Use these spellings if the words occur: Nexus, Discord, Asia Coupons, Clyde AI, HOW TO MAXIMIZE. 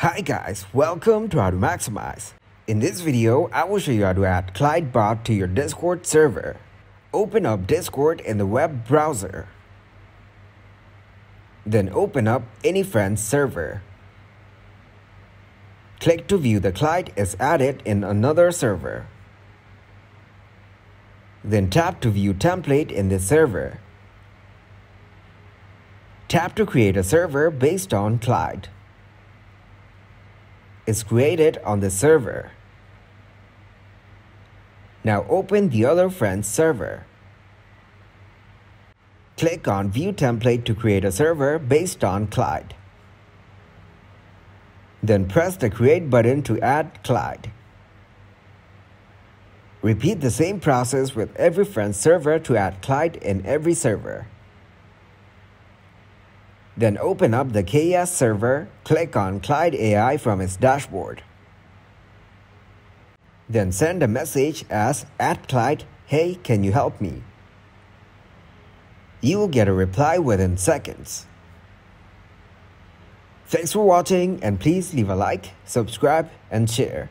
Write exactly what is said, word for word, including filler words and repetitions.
Hi guys, welcome to How to Maximize. In this video, I will show you how to add Clyde bot to your Discord server. Open up Discord in the web browser. Then open up any friend's server. Click to view the Clyde is added in another server. Then tap to view template in this server. Tap to create a server based on Clyde. Is created on the server. Now open the other friend's server. Click on View Template to create a server based on Clyde. Then press the Create button to add Clyde. Repeat the same process with every friend's server to add Clyde in every server. Then open up the K S server, click on Clyde A I from its dashboard. Then send a message as at Clyde, hey, can you help me? You will get a reply within seconds. Thanks for watching and please leave a like, subscribe and share.